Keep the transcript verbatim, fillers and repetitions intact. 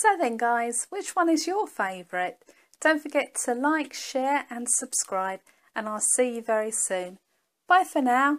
So then guys, which one is your favourite? Don't forget to like, share and subscribe, and I'll see you very soon. Bye for now.